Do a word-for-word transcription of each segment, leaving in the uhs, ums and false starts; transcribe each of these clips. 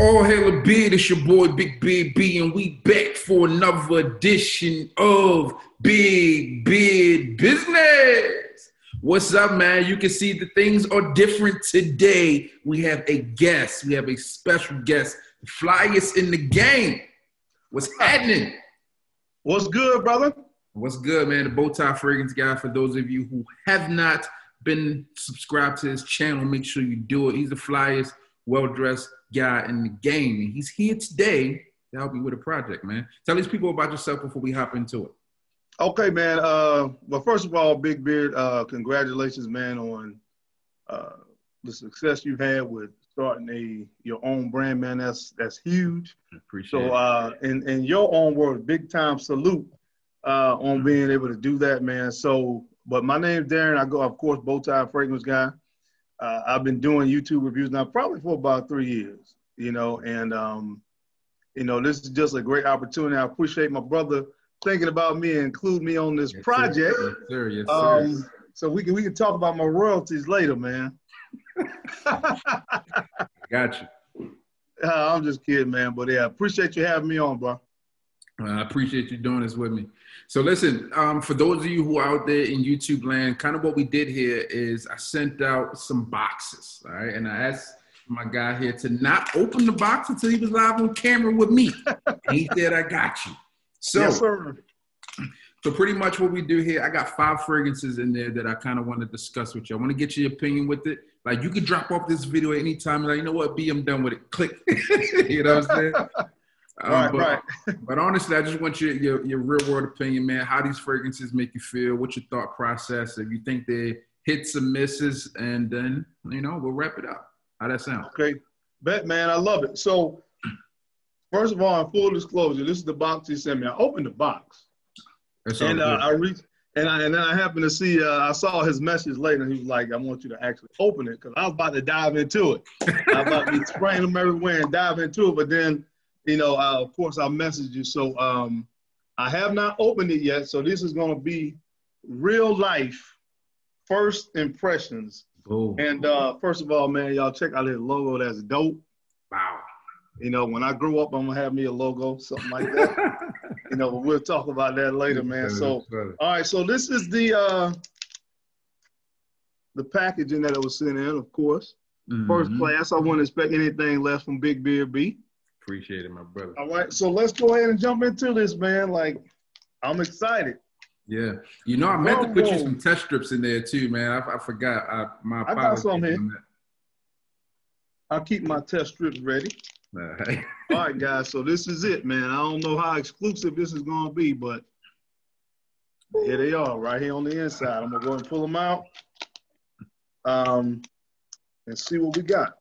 All hail a beard, it's your boy Big Beard B, and we back for another edition of Big Beard Business. What's up, man? You can see that things are different today. We have a guest. We have a special guest. The flyest in the game. What's happening? What's good, brother? What's good, man? The Bowtie Fragrance Guy, for those of you who have not been subscribed to his channel, make sure you do it. He's the flyest, well-dressed guy in the game, and he's here today to help you with a project, man. Tell these people about yourself before we hop into it. Okay, man. Uh, well, first of all, Big Beard, uh, congratulations, man, on uh, the success you've had with starting a your own brand, man. That's that's huge. Appreciate it. So, uh, in in your own words, big time salute uh, on mm-hmm. being able to do that, man. So, but my name's Darren. I go, of course, Bowtie Fragrance Guy. Uh, I've been doing YouTube reviews now probably for about three years, you know, and, um, you know, this is just a great opportunity. I appreciate my brother thinking about me and include me on this yes, project. Sir. Yes, sir. Yes, sir. Um, so we can, we can talk about my royalties later, man. Gotcha. Uh, I'm just kidding, man. But yeah, I appreciate you having me on, bro. I appreciate you doing this with me. So listen, um, for those of you who are out there in YouTube land, kind of what we did here is I sent out some boxes, all right? And I asked my guy here to not open the box until he was live on camera with me. And he said, I got you. So, yes, sir. So pretty much what we do here, I got five fragrances in there that I kind of want to discuss with you. I want to get your opinion with it. Like, you could drop off this video at any time. Like, you know what, B, I'm done with it. Click. You know what I'm saying? Um, right, but, right. But honestly, I just want your, your, your real world opinion, man. How these fragrances make you feel? What's your thought process? If you think they hits and misses, and then, you know, we'll wrap it up. How that sound? Okay. Bet, man. I love it. So, first of all, in full disclosure, this is the box you sent me. I opened the box. That's and uh, I reached, and I and then I happened to see, uh, I saw his message later. He was like, I want you to actually open it, because I was about to dive into it. I was about to be spraying them everywhere and dive into it, but then, you know, uh, of course, I'll message you. So um, I have not opened it yet. So this is going to be real life first impressions. Ooh. And uh, first of all, man, y'all check out his logo. That's dope. Wow. You know, when I grow up, I'm going to have me a logo, something like that. You know, but we'll talk about that later, man. So, all right. So this is the uh, the packaging that it was sent in, of course. Mm-hmm. First class. I wouldn't expect anything less from Big Beard B. Appreciate it, my brother. All right, so let's go ahead and jump into this, man. Like, I'm excited. Yeah, you know, I meant to put you some test strips in there too, man. I, I forgot. I, my I got some here. I'll keep my test strips ready. All right. All right, guys. So this is it, man. I don't know how exclusive this is gonna be, but here they are, right here on the inside. I'm gonna go ahead and pull them out, um, and see what we got.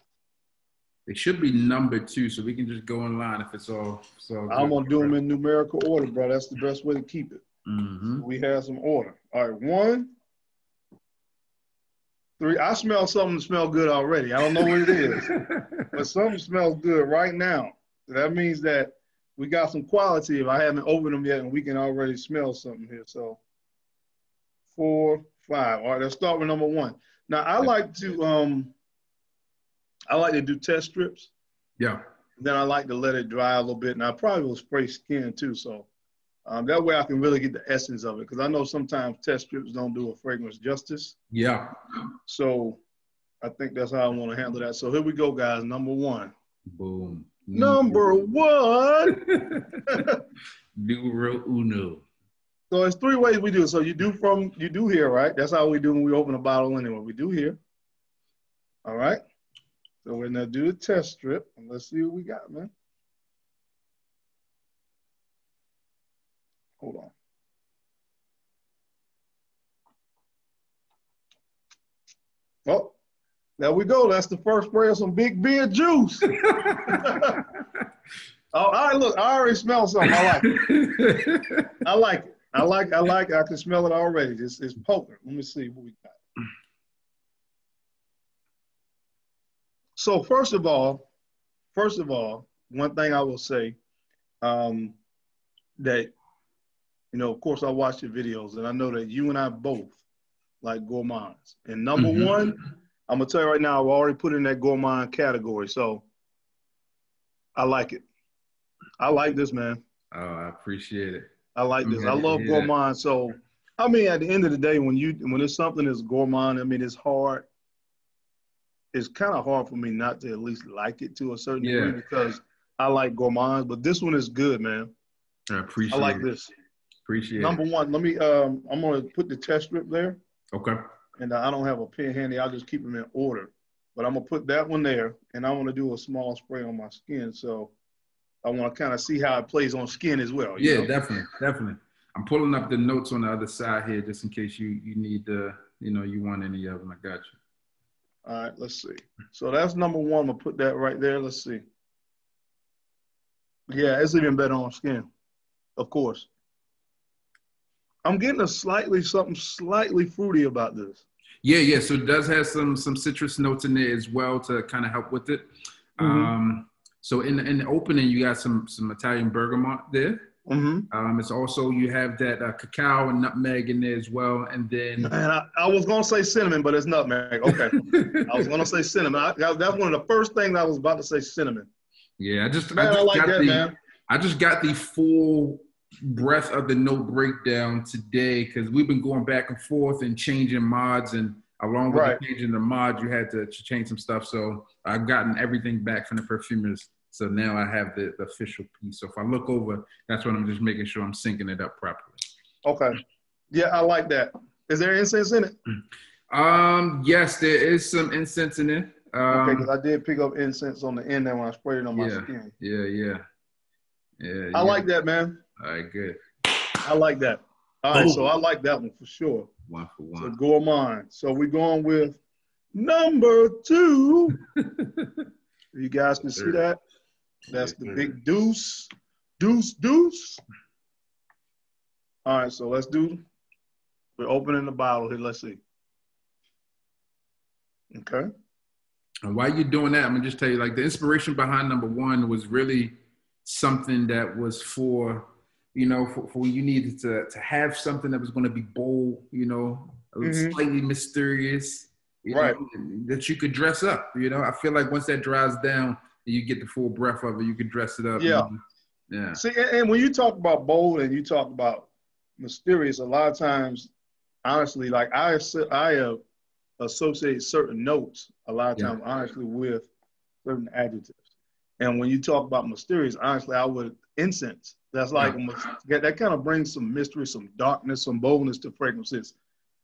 It should be numbered two, so we can just go in line if it's all. If it's all I'm going to do them in numerical order, bro. That's the best way to keep it. Mm-hmm. So we have some order. All right, one, three. I smell something that smells good already. I don't know what it is, but something smells good right now. So that means that we got some quality if I haven't opened them yet, and we can already smell something here. So four, five. All right, let's start with number one. Now, I like to... um. I like to do test strips. Yeah. Then I like to let it dry a little bit. And I probably will spray skin too. So um, that way I can really get the essence of it. Because I know sometimes test strips don't do a fragrance justice. Yeah. So I think that's how I want to handle that. So here we go, guys. Number one. Boom. Number Boom. one. Numero uno. So it's three ways we do it. So you do from, you do here, right? That's how we do when we open a bottle anyway. We do here. All right. So we're gonna do a test strip and let's see what we got, man. Hold on. Oh, there we go. That's the first spray of some Big Beard juice. Oh, all right, look, I already smell something. I like it. I like it. I like, I like it. I can smell it already. It's, it's potent. Let me see what we got. So first of all, first of all, one thing I will say, um, that, you know, of course I watch your videos and I know that you and I both like gourmands. And number mm-hmm. one, I'm gonna tell you right now, I've already put in that gourmand category. So I like it. I like this, man. Oh, I appreciate it. I like this. I love gourmand. So, I mean, at the end of the day, when you when there's something that's gourmand, I mean, it's hard. It's kind of hard for me not to at least like it to a certain yeah. degree, because I like gourmands. But this one is good, man. I appreciate it. I like it. this. Appreciate Number it. Number one, let me, um, I'm going to put the test strip there. Okay. And I don't have a pen handy. I'll just keep them in order. But I'm going to put that one there, and I want to do a small spray on my skin. So I want to kind of see how it plays on skin as well. You yeah, know? definitely. Definitely. I'm pulling up the notes on the other side here just in case you, you need the, uh, you know, you want any of them. I got you. All right, let's see. So that's number one. I'm going to put that right there. Let's see. Yeah, it's even better on skin, of course. I'm getting a slightly, something slightly fruity about this. Yeah, yeah. So it does have some some citrus notes in there as well to kind of help with it. Mm-hmm. Um, so in, in the opening, you got some some Italian bergamot there. Mm-hmm. Um, it's also, you have that uh, cacao and nutmeg in there as well, and then and I, I was gonna say cinnamon, but it's nutmeg. Okay, I was gonna say cinnamon. I, that, that's one of the first things I was about to say, cinnamon. Yeah, I just, man, I just I like got that, the man. I just got the full breadth of the note breakdown today, because we've been going back and forth and changing mods, and along with right. the changing the mods, you had to change some stuff. So I've gotten everything back from the perfumers. So now I have the, the official piece. So if I look over, that's what I'm just making sure I'm syncing it up properly. Okay. Yeah, I like that. Is there incense in it? Um, yes, there is some incense in it. Um, okay, because I did pick up incense on the end there when I sprayed it on my yeah, skin. Yeah, yeah, yeah. I yeah. like that, man. All right, good. I like that. All right, oh. so I like that one for sure. One for one. So gourmand. So we're going with number two. You guys can see that. That's the big deuce, deuce, deuce. All right, so let's do, we're opening the bottle here, let's see. Okay. And while you're doing that, I'm gonna just tell you, like, the inspiration behind number one was really something that was for, you know, for, for you needed to, to have something that was gonna be bold, you know, mm-hmm. slightly mysterious, you right. know, that you could dress up, you know? I feel like once that dries down, you get the full breath of it. You can dress it up. Yeah. And, yeah. See, and when you talk about bold and you talk about mysterious, a lot of times, honestly, like I, I uh, associate certain notes a lot of yeah. times, honestly, with certain adjectives. And when you talk about mysterious, honestly, I would incense. That's like, yeah. that kind of brings some mystery, some darkness, some boldness to fragrances.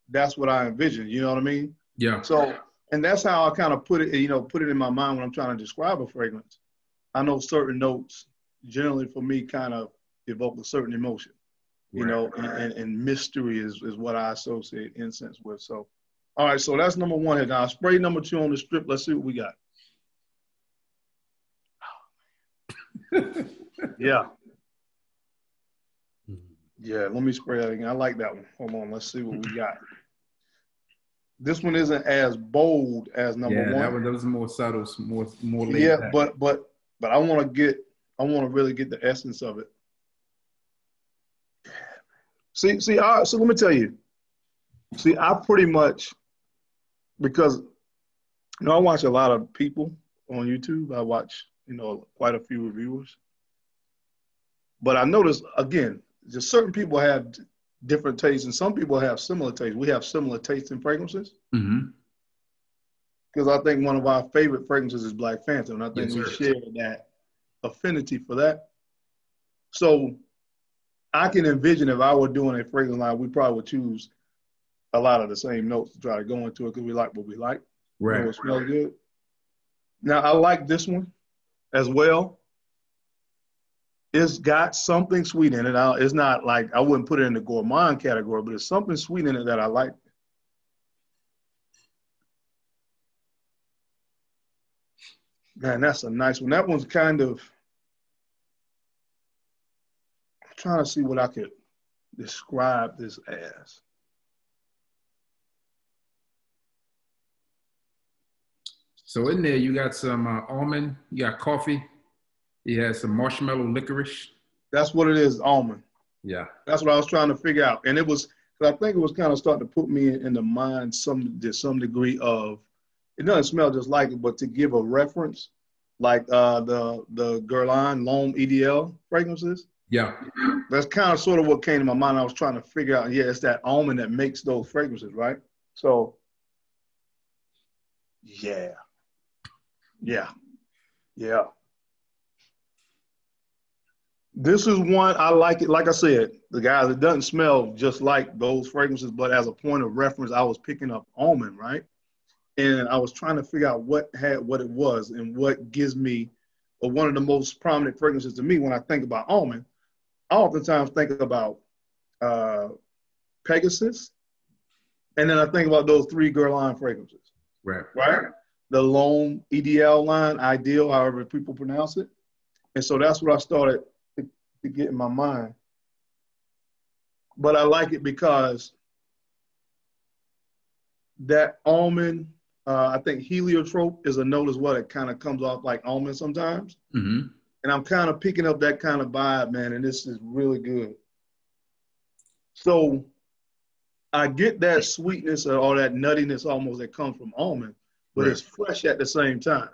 That's what I envision. You know what I mean? Yeah. So. And that's how I kind of put it, you know, put it in my mind when I'm trying to describe a fragrance. I know certain notes generally for me kind of evoke a certain emotion, you right. know, and, and, and mystery is, is what I associate incense with. So, all right, so that's number one here. Now, I spray number two on the strip. Let's see what we got. yeah. Yeah, let me spray that again. I like that one. Hold on, let's see what we got. This one isn't as bold as number yeah, one. Yeah, that, that was more subtle, more more. Laid yeah, back. but but but I want to get, I want to really get the essence of it. See, see, I, so let me tell you. See, I pretty much, because, you know, I watch a lot of people on YouTube. I watch, you know, quite a few reviewers. But I notice again, just certain people have different tastes, and some people have similar tastes. We have similar tastes in fragrances. Mm-hmm. Because I think one of our favorite fragrances is Black Phantom, and I think yes, we sir. share that affinity for that. So I can envision if I were doing a fragrance line, we probably would choose a lot of the same notes to try to go into it, because we like what we like. Right. You know, it smells right. good. Now, I like this one as well. It's got something sweet in it. I, it's not like, I wouldn't put it in the gourmand category, but it's something sweet in it that I like. Man, that's a nice one. That one's kind of, I'm trying to see what I could describe this as. So in there, you got some uh, almond, you got coffee. He has some marshmallow licorice. That's what it is, almond. Yeah. That's what I was trying to figure out. And it was, I think it was kind of starting to put me in, in the mind some to some degree of, it doesn't smell just like it, but to give a reference like uh, the the Guerlain L'Homme Idéal fragrances. Yeah. That's kind of sort of what came to my mind. I was trying to figure out, yeah, it's that almond that makes those fragrances, right? So, yeah. Yeah. Yeah. This is one, I like it. Like I said, the guys, it doesn't smell just like those fragrances, but as a point of reference, I was picking up almond, right? And I was trying to figure out what had what it was and what gives me, or one of the most prominent fragrances to me when I think about almond. I oftentimes think about uh, Pegasus, and then I think about those three Guerlain fragrances. Right. Right? The L'Homme Idéal line, ideal, however people pronounce it. And so that's what I started to, to get in my mind. But I like it because that almond, uh, I think heliotrope is a note as well that kind of comes off like almond sometimes. Mm-hmm. And I'm kind of picking up that kind of vibe, man, and this is really good. So I get that sweetness or all that nuttiness almost that comes from almond, but right. It's fresh at the same time.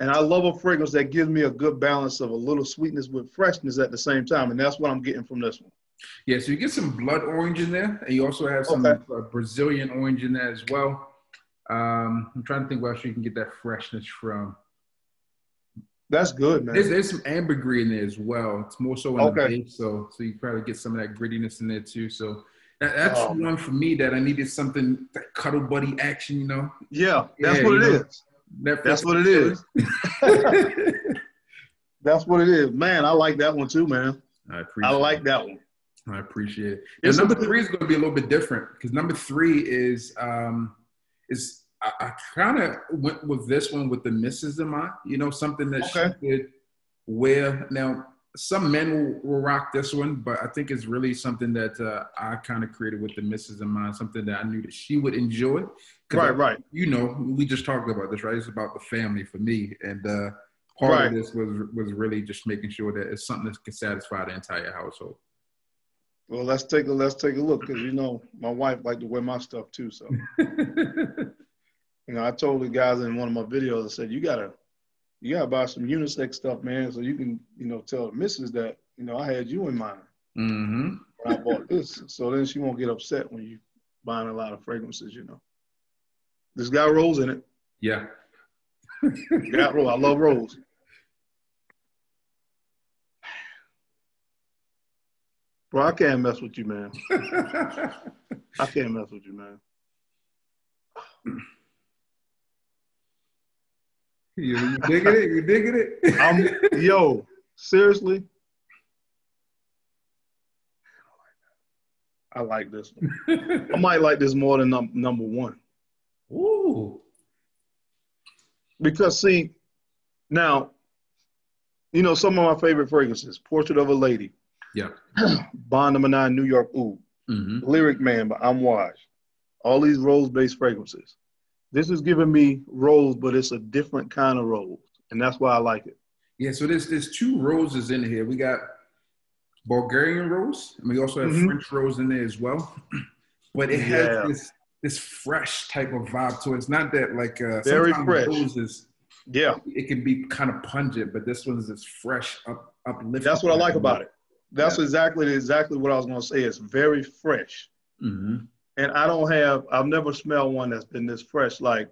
And I love a fragrance that gives me a good balance of a little sweetness with freshness at the same time, and that's what I'm getting from this one. Yeah, so you get some blood orange in there, and you also have some okay. uh, Brazilian orange in there as well. Um, I'm trying to think where else you can get that freshness from. That's good, man. There's, there's some ambergris in there as well. It's more so in okay. the base, so so you probably get some of that grittiness in there too. So that, that's oh. one for me that I needed something that cuddle buddy action, you know. Yeah, that's yeah, what it know? is. That that's what it is. That's what it is, man. I like that one too, man. I appreciate. I like that one. I appreciate it. Yeah, number three is going to be a little bit different because number three is um is. I, I kind of went with this one with the missus in mind, you know, something that okay. she could wear. Now, some men will, will rock this one, but I think it's really something that uh, I kind of created with the missus in mind, something that I knew that she would enjoy. Right, I, right. You know, we just talked about this, right? It's about the family for me. And uh, part right. of this was, was really just making sure that it's something that can satisfy the entire household. Well, let's take a, let's take a look because, you know, my wife liked to wear my stuff too, so. You know, I told the guys in one of my videos, I said, you gotta, you gotta buy some unisex stuff, man, so you can, you know, tell the missus that, you know, I had you in mind mm-hmm. when I bought this. So then she won't get upset when you buying a lot of fragrances, you know. This guy rolls in it. Yeah. Got roll. I love rolls. Bro, I can't mess with you, man. I can't mess with you, man. You, you digging it? You digging it? I'm, yo, seriously? I like this one. I might like this more than num number one. Ooh. Because, see, now, you know, some of my favorite fragrances, Portrait of a Lady. Yeah. Bond Number Nine, New York Uber. Mm-hmm. Lyric Man, but I'm washed. All these rose-based fragrances. This is giving me rose, but it's a different kind of rose, and that's why I like it. Yeah, so there's, there's two roses in here. We got Bulgarian rose, and we also have mm-hmm. French rose in there as well. But it has yeah. this, this fresh type of vibe to it. It's not that like uh, very fresh. Roses, yeah. It can be kind of pungent, but this one is this fresh, up, uplifting. That's what I like about it. That's yeah. exactly, exactly what I was going to say. It's very fresh. Mm-hmm. And I don't have, I've never smelled one that's been this fresh. Like,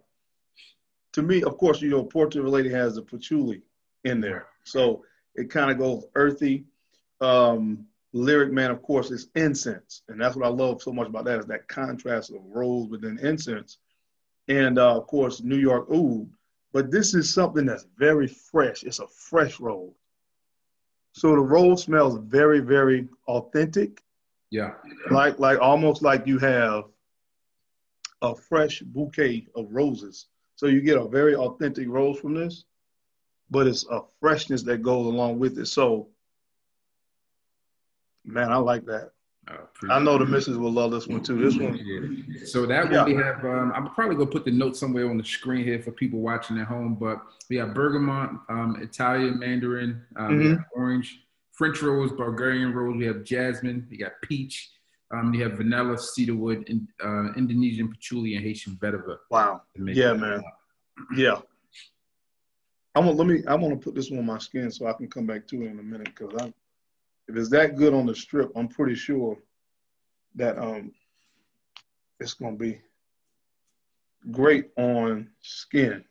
to me, of course, you know, Portrait of a Lady has the patchouli in there. So it kind of goes earthy. Um, Lyric Man, of course, is incense. And that's what I love so much about that is that contrast of rose within incense. And, uh, of course, New York Oud. But this is something that's very fresh. It's a fresh rose. So the rose smells very, very authentic. Yeah. Like, like almost like you have a fresh bouquet of roses. So you get a very authentic rose from this, but it's a freshness that goes along with it. So, man, I like that. I, I know the missus will love this one too. This one. So that yeah. one we have, um, I'm probably going to put the note somewhere on the screen here for people watching at home, but we have bergamot, um, Italian, Mandarin, um, mm-hmm. orange, French rose, Bulgarian rose, we have jasmine, we got peach, um, we have vanilla, cedarwood, and, uh, Indonesian patchouli, and Haitian vetiver. Wow. Yeah, man. Up. Yeah. I want let me. I want to put this on my skin so I can come back to it in a minute, because I, if it's that good on the strip, I'm pretty sure that um, it's gonna be great on skin.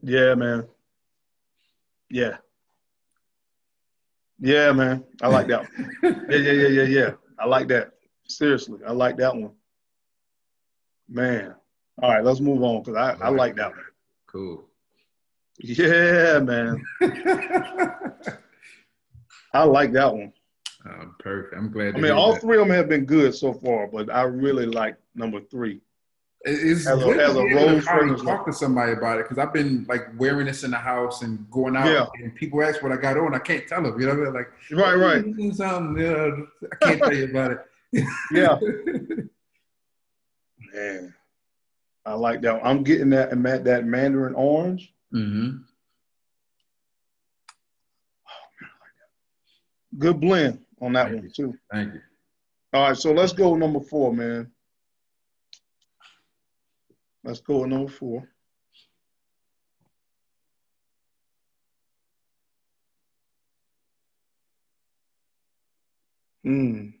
Yeah, man. Yeah. Yeah, man. I like that one. Yeah, yeah, yeah, yeah, yeah. I like that. Seriously, I like that one. Man. All right, let's move on, because I, I like that one. Cool. Yeah, man. I like that one. Oh, perfect. I'm glad. I mean, all that. Three of them have been good so far, but I really like number three. It's as a, as a rose fragrance. Talk to somebody about it, because I've been like wearing this in the house and going out, yeah. and people ask what I got on. I can't tell them, you know, they're like, right, right. Um, uh, I can't tell you about it. Yeah, man, I like that one. I'm getting that and that mandarin orange. Mm-hmm. Oh man, I like that. Good blend on that Thank one you. too. Thank you. All right, so let's go number four, man. Let's go with number four. Mm.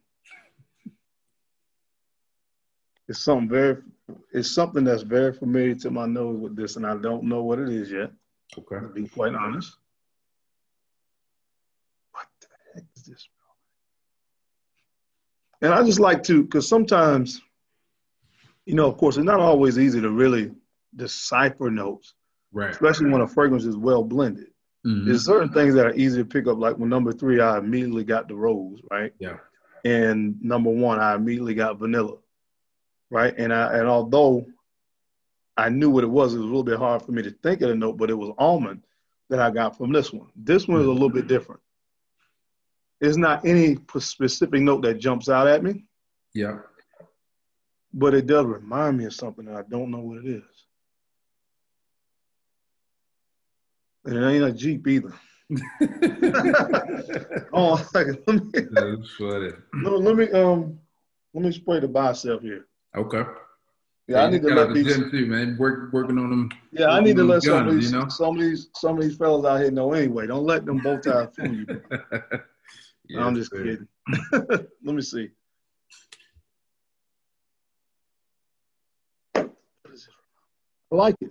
It's something very, it's something that's very familiar to my nose with this, and I don't know what it is yet. Okay. To be quite honest. What the heck is this? And I just like to, because sometimes, you know, of course, it's not always easy to really decipher notes, right? Especially when a fragrance is well blended. Mm-hmm. There's certain things that are easy to pick up, like when number three, I immediately got the rose, right? Yeah. And number one, I immediately got vanilla, right? And I and although I knew what it was, it was a little bit hard for me to think of the note, but it was almond that I got from this one. This one is a little bit different. There's not any specific note that jumps out at me. Yeah. But it does remind me of something, and I don't know what it is. And it ain't a Jeep either. Oh, one second. Let me, That's funny. No, let me um, let me spray the bicep here. Okay. Yeah, and I need to let the these too, man. Work, working on them. Yeah, I need to let guns, some of these, you know? some of these, some of these fellas out here know anyway. Don't let them bow ties fool you. Yes, I'm just sir. kidding. Let me see. I like it.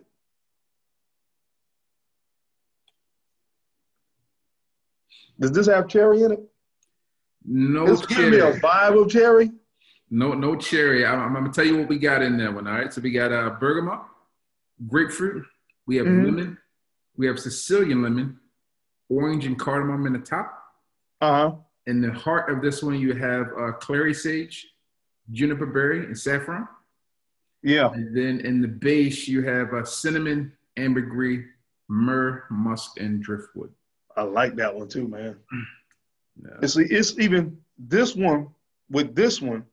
Does this have cherry in it? No cherry. It's giving me a vibe of cherry. No, no cherry. I'm, I'm gonna tell you what we got in that one. All right, so we got uh, bergamot, grapefruit. We have mm-hmm. lemon. We have Sicilian lemon, orange and cardamom in the top. Uh huh. In the heart of this one, you have uh, clary sage, juniper berry, and saffron. Yeah. And then in the base, you have uh, cinnamon, ambergris, myrrh, musk, and driftwood. I like that one too, man. Yeah. And see, it's even this one with this one,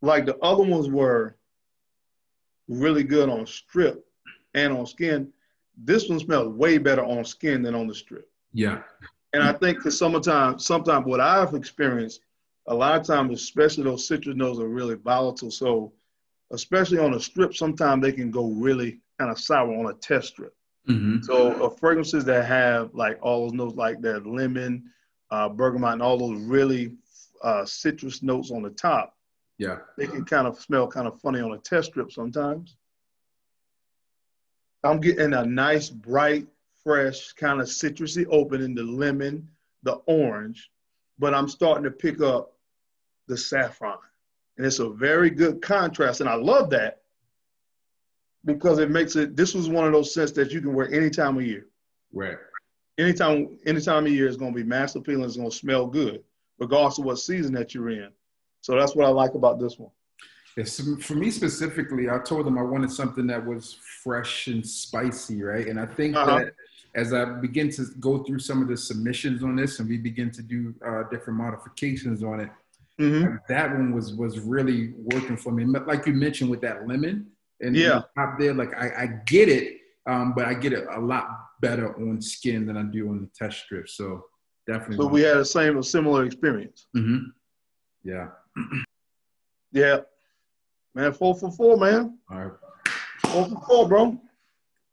like the other ones were really good on strip and on skin. This one smells way better on skin than on the strip. Yeah. And I think because sometimes, sometimes what I've experienced, a lot of times, especially those citrus notes are really volatile. So, especially on a strip, sometimes they can go really kind of sour on a test strip. Mm-hmm. So uh, fragrances that have like all those notes, like that lemon, uh, bergamot, and all those really uh, citrus notes on the top, yeah, they can kind of smell kind of funny on a test strip sometimes. I'm getting a nice, bright, fresh, kind of citrusy opening, the lemon, the orange, but I'm starting to pick up the saffron. And it's a very good contrast. And I love that because it makes it, this was one of those scents that you can wear any time of year. Right. Anytime, any time of year, it's going to be mass appealing. It's going to smell good, regardless of what season that you're in. So that's what I like about this one. Yes, for me specifically, I told them I wanted something that was fresh and spicy, right? And I think uh-huh. that as I begin to go through some of the submissions on this and we begin to do uh, different modifications on it, mm-hmm. that one was was really working for me. Like you mentioned with that lemon and yeah. the top there, like I, I get it, um, but I get it a lot better on skin than I do on the test strip. So definitely. So we had the same or similar experience. Mm-hmm. Yeah. Yeah. Man, four for four, man. All right. Four for four, bro.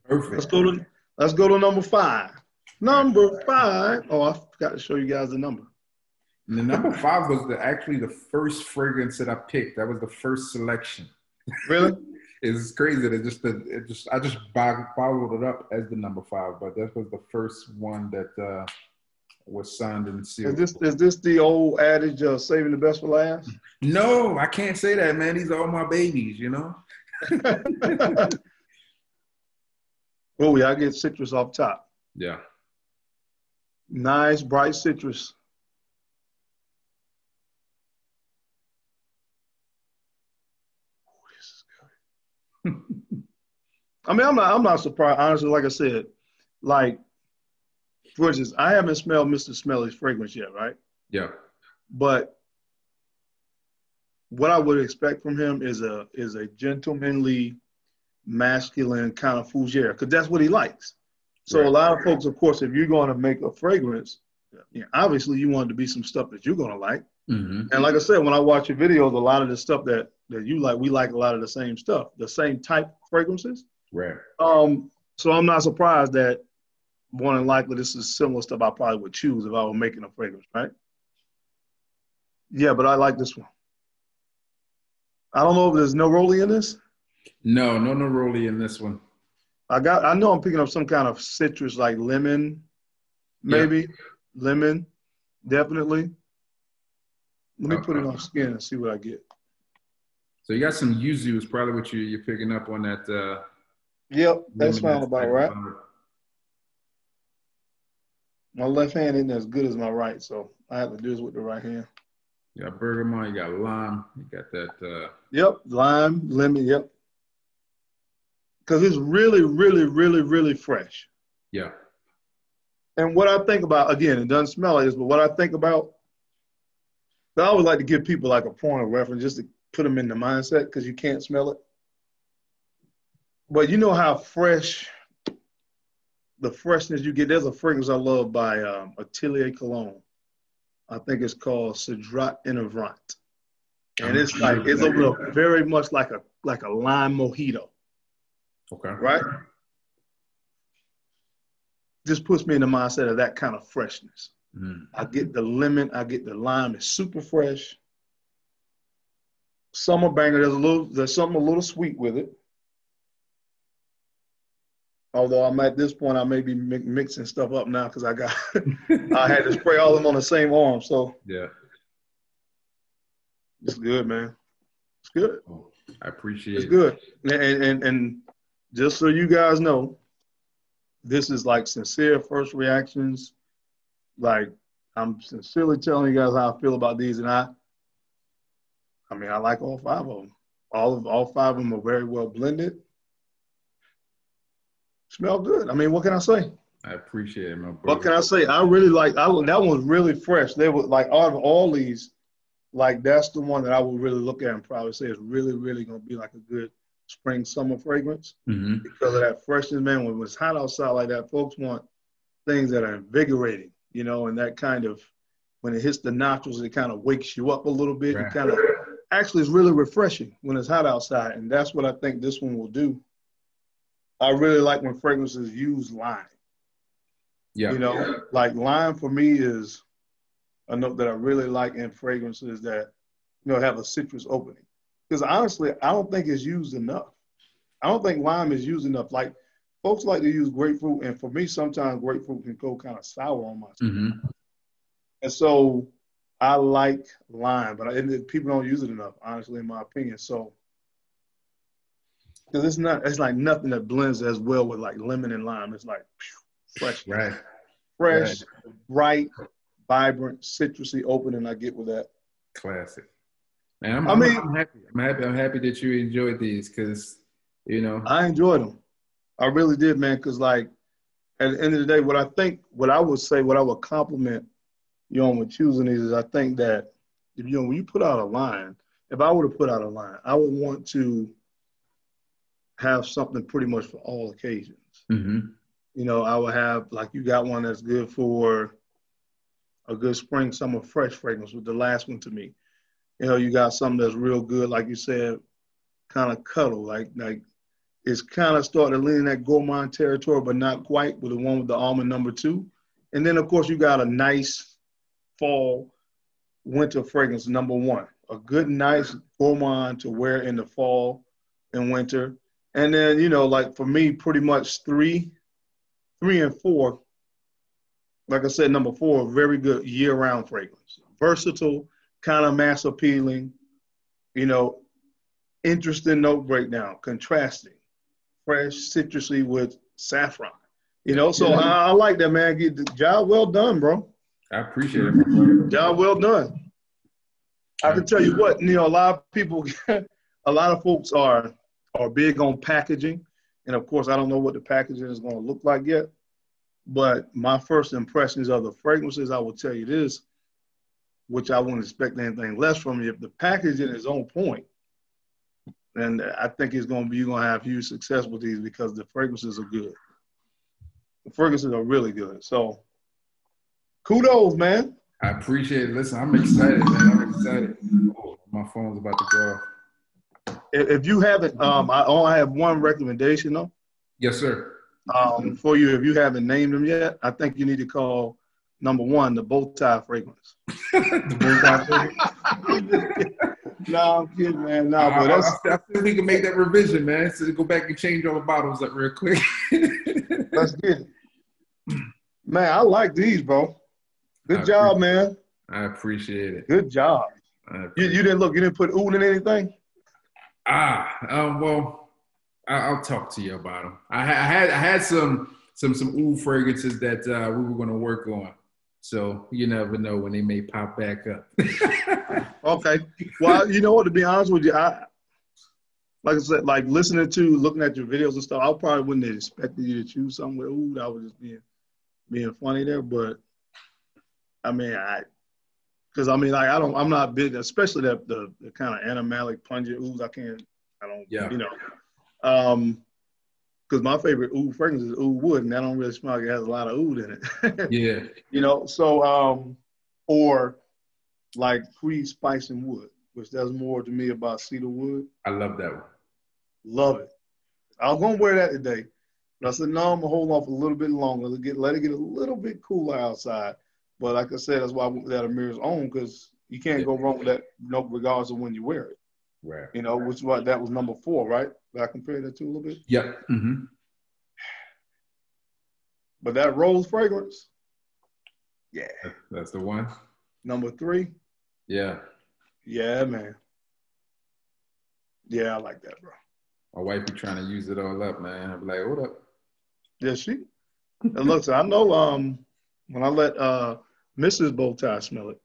Perfect. Let's go to let's go to number five. Number five. Oh, I forgot to show you guys the number. And the number five was the, actually the first fragrance that I picked. That was the first selection. Really? It's crazy that it just it just I just bottled it up as the number five, but that was the first one that uh, was signed and sealed. Is this is this the old adage of saving the best for last? No, I can't say that, man. These are all my babies, you know. Oh yeah, I get citrus off top. Yeah. Nice bright citrus. I mean, I'm not, I'm not surprised. Honestly, like I said, like, for instance, I haven't smelled Mister Smelly's fragrance yet, right? Yeah. But what I would expect from him is a is a gentlemanly, masculine kind of fougere, because that's what he likes. So right. A lot of folks, of course, if you're going to make a fragrance, you know, obviously you want it to be some stuff that you're going to like. Mm-hmm. And like I said, when I watch your videos, a lot of the stuff that that you like, we like a lot of the same stuff, the same type of fragrances. Right. Um, so I'm not surprised that more than likely this is similar stuff I probably would choose if I were making a fragrance, right? Yeah, but I like this one. I don't know if there's no Neroli in this. No, no Neroli in this one. I got, I know I'm picking up some kind of citrus, like lemon, maybe. Yeah. Lemon, definitely. Let me okay. put it on skin and see what I get. So you got some yuzu is probably what you, you're picking up on that. Uh, yep, that sounds about right. My left hand isn't as good as my right, so I have to do this with the right hand. You got bergamot, you got lime, you got that. Uh... Yep, lime, lemon, yep. Because it's really, really, really, really fresh. Yeah. And what I think about, again, it doesn't smell like this, but what I think about, I always like to give people like a point of reference just to put them in the mindset because you can't smell it. But you know how fresh, the freshness you get. There's a fragrance I love by um, Atelier Cologne. I think it's called Cedrat Enivrant. And it's like, it's a little, very much like a, like a lime mojito. Okay. Right? Just puts me in the mindset of that kind of freshness. Mm. I get the lemon, I get the lime, it's super fresh. Summer banger, there's a little, there's something a little sweet with it. Although I'm at this point, I may be mixing stuff up now because I got, I had to spray all of them on the same arm. So yeah, it's good, man. It's good. Oh, I appreciate it. It's good. It. And, and and just so you guys know, this is like sincere first reactions. Like I'm sincerely telling you guys how I feel about these, and I. I mean, I like all five of them. All of all five of them are very well blended. Smell good. I mean, what can I say? I appreciate it, my brother. What can I say? I really like I, that one's really fresh. They were like out of all these, like that's the one that I would really look at and probably say is really, really gonna be like a good spring summer fragrance mm-hmm. because of that freshness, man. When it's hot outside like that, folks want things that are invigorating, you know, and that kind of when it hits the nostrils, it kind of wakes you up a little bit. Right. You kind of actually, it's really refreshing when it's hot outside, and that's what I think this one will do. I really like when fragrances use lime. Yeah, you know, yeah. like lime for me is a note that I really like in fragrances that you know have a citrus opening. Because honestly, I don't think it's used enough. I don't think lime is used enough. Like folks like to use grapefruit, and for me, sometimes grapefruit can go kind of sour on my skin, mm-hmm. and so. I like lime, but I, people don't use it enough, honestly, in my opinion. So, because it's not, it's like nothing that blends as well with like lemon and lime. It's like phew, fresh, right. fresh, right. bright, vibrant, citrusy opening I get with that. Classic. Man, I'm, I mean, I'm happy. I'm happy. I'm happy that you enjoyed these because, you know. I enjoyed them. I really did, man, because like at the end of the day, what I think, what I would say, what I would compliment you know, with choosing these is I think that, if you know, when you put out a line, if I were to put out a line, I would want to have something pretty much for all occasions. Mm-hmm. You know, I would have, like you got one that's good for a good spring, summer, fresh fragrance was the last one to me. You know, you got something that's real good, like you said, kind of cuddle, like like it's kind of starting to lean in that gourmand territory, but not quite, with the one with the almond number two. And then of course you got a nice fall winter fragrance number one, a good nice gourmand to wear in the fall and winter. And then, you know, like for me, pretty much three, three and four, like I said, number four, very good year-round fragrance. Versatile, kind of mass appealing, you know, interesting note breakdown, contrasting, fresh, citrusy with saffron. You know, so yeah. I, I like that, man. Get the job well done, bro. I appreciate it, my job well done. I can tell you what, you know, a lot of people, a lot of folks are are big on packaging. And of course, I don't know what the packaging is going to look like yet. But my first impressions of the fragrances, I will tell you this, which I wouldn't expect anything less from you. If the packaging is on point, then I think it's going to be, you're going to have huge success with these, because the fragrances are good. The fragrances are really good. So kudos, man. I appreciate it. Listen, I'm excited, man. I'm excited. Oh, my phone's about to go off. If you haven't, um, I only have one recommendation, though. Yes, sir. Um, for you, if you haven't named them yet, I think you need to call number one the Bowtie Fragrance. The Bowtie Fragrance. No, I'm kidding, man. No, I, but that's, I, I think we can make that revision, man. So go back and change all the bottles up real quick. Let's get it, man. I like these, bro. Good I job, man. I appreciate it. Good job. You, you didn't look. You didn't put oud in anything. Ah, um, well, I, I'll talk to you about them. I, I had I had some some some oud fragrances that uh, we were going to work on, so you never know when they may pop back up. Okay, well, you know what? To be honest with you, I like I said, like listening to, looking at your videos and stuff, I probably wouldn't have expected you to choose something with oud. I was just being being funny there, but I mean, I. Cause I mean, like I don't, I'm not big, especially that the, the kind of animalic pungent ouds. I can't, I don't, yeah. you know, um, cause my favorite oud fragrance is Oud Wood, and I don't really smell like it has a lot of oud in it. Yeah, you know, so um, or like pre-spicing wood, which that's more to me about cedar wood. I love that one. Love it. I was gonna wear that today, but I said no, I'm gonna hold off a little bit longer. Let it get, let it get a little bit cooler outside. But like I said, that's why I went with that Amir's Own, because you can't yeah. go wrong with that, no, regardless of when you wear it. Right. You know, right. which was, that was number four, right? Did I compare that to a little bit? Yeah. Mm-hmm. But that rose fragrance, yeah. That's the one. Number three. Yeah. Yeah, man. Yeah, I like that, bro. My wife be trying to use it all up, man. I be like, hold up. Yeah, she. And look, so I know um, when I let uh, Missus Bowtie smell it,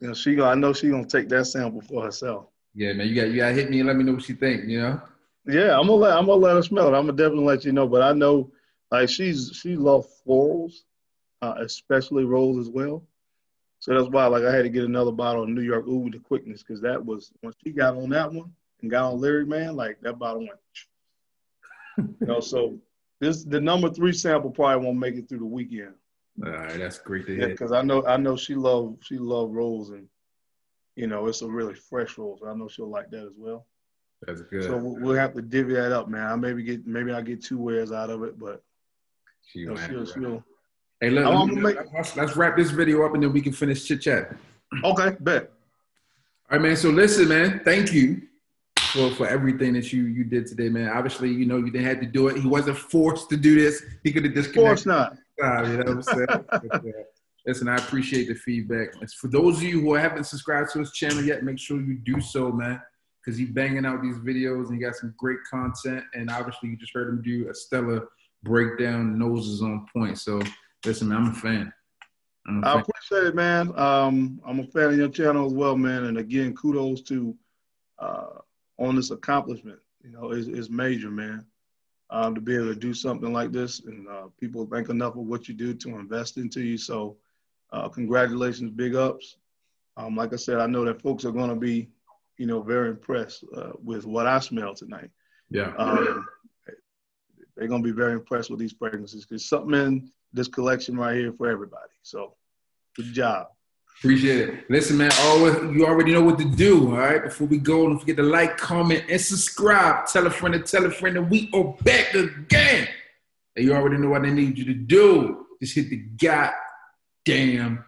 you know, she, I know she's gonna take that sample for herself. Yeah, man, you got you got to hit me and let me know what she think, you know. Yeah, I'm gonna let I'm gonna let her smell it. I'm gonna definitely let you know. But I know, like she's she loves florals, uh, especially rose as well. So that's why, like, I had to get another bottle of New York Uber to quickness, because that was when she got on that one and got on Lyric Man, like that bottle went. You know, so this the number three sample probably won't make it through the weekend. All right, that's great to hear. Yeah, because I know I know she loved she loved rose, and you know it's a really fresh rose. I know she'll like that as well. That's good. So we'll, we'll have to divvy that up, man. I maybe get maybe I get two wears out of it, but she you know, she'll, right. she'll. Hey, look, let me, make... let's, let's wrap this video up and then we can finish chit chat. Okay, bet. All right, man. So listen, man. Thank you for for everything that you you did today, man. Obviously, you know you didn't have to do it. He wasn't forced to do this. He could have disconnected. Of course not. Uh, you know what I'm saying? Listen, I appreciate the feedback. It's for those of you who haven't subscribed to his channel yet, make sure you do so, man, because he's banging out these videos and he got some great content. And obviously, you just heard him do a stellar breakdown. Noses on point. So, listen, man, I'm a fan. I'm a fan. I appreciate it, man. Um, I'm a fan of your channel as well, man. And again, kudos to uh, on this accomplishment. You know, it's, it's major, man. Um, to be able to do something like this, and uh, people think enough of what you do to invest into you. So uh, congratulations, big ups. Um, like I said, I know that folks are going to be, you know, very impressed uh, with what I smell tonight. Yeah. Um, they're going to be very impressed with these fragrances, because something in this collection right here for everybody. So good job. Appreciate it. Listen, man, always, you already know what to do, all right? Before we go, don't forget to like, comment, and subscribe. Tell a friend and tell a friend, and we are back again. And you already know what I need you to do. Just hit the goddamn